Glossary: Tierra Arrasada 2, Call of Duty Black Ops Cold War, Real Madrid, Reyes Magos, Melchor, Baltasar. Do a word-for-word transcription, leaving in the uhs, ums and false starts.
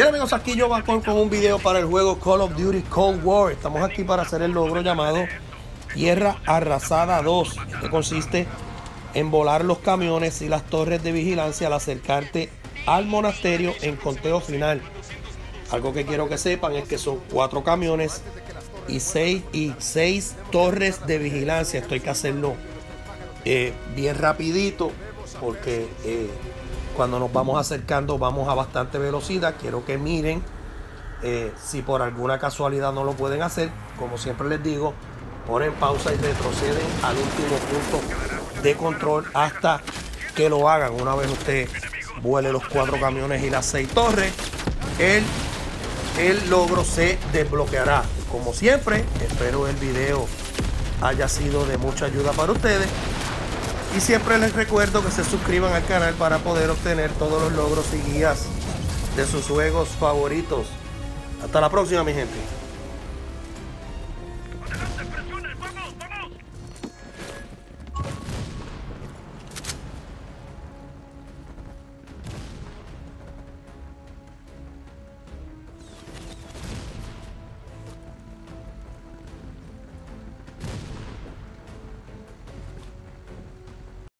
Bien amigos, aquí yo voy con un video para el juego Call of Duty Cold War. Estamos aquí para hacer el logro llamado Tierra Arrasada dos, que consiste en volar los camiones y las torres de vigilancia al acercarte al monasterio en conteo final. Algo que quiero que sepan es que son cuatro camiones y seis, y seis torres de vigilancia. Esto hay que hacerlo eh, bien rapidito porque... Eh, cuando nos vamos acercando vamos a bastante velocidad. Quiero que miren eh, si por alguna casualidad no lo pueden hacer. Como siempre les digo, ponen pausa y retroceden al último punto de control hasta que lo hagan. Una vez usted vuele los cuatro camiones y las seis torres, el, el logro se desbloqueará. Como siempre, espero el video haya sido de mucha ayuda para ustedes. Y siempre les recuerdo que se suscriban al canal para poder obtener todos los logros y guías de sus juegos favoritos. Hasta la próxima, mi gente.